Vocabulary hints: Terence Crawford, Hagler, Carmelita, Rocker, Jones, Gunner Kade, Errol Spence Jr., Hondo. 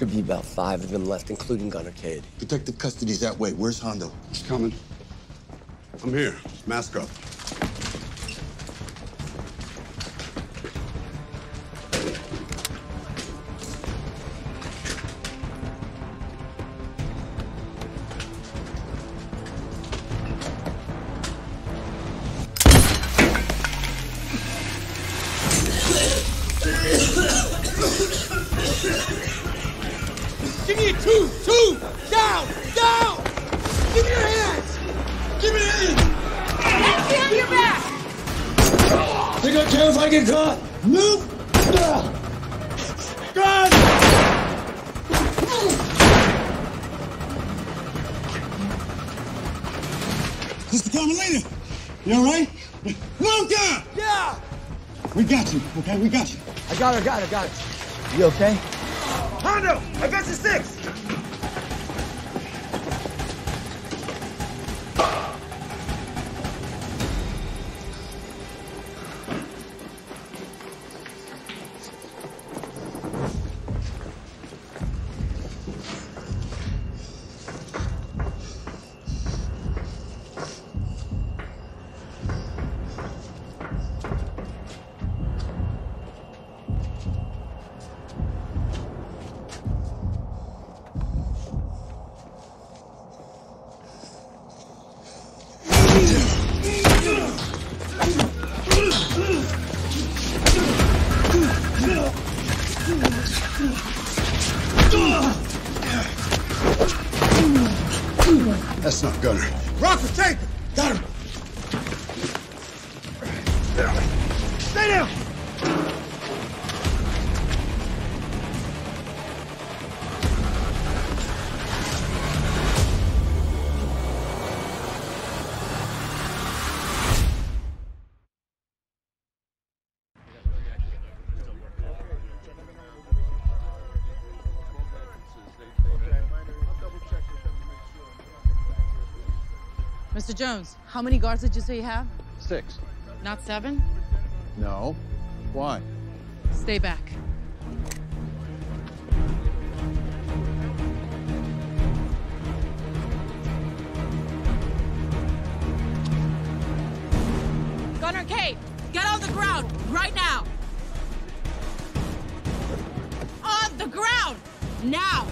Should be about 5 of them left, including Gunner Kade. Protective custody's that way. Where's Hondo? He's coming. I'm here. Mask up. Give me a two! Down! Give me your hands! Give me your hands! Hands behind your back! Think I care if I get caught? Nope! God! Mr. Carmelita, you all right? No, God! Yeah! We got you, okay? We got you. I got her. You okay? Hondo, I got the 6. That's not Gunner. Rocker, take him! Got him! Stay down! Mr. Jones, how many guards did you say you have? 6. Not 7? No. Why? Stay back. Gunner Kade, get on the ground right now! On the ground! Now!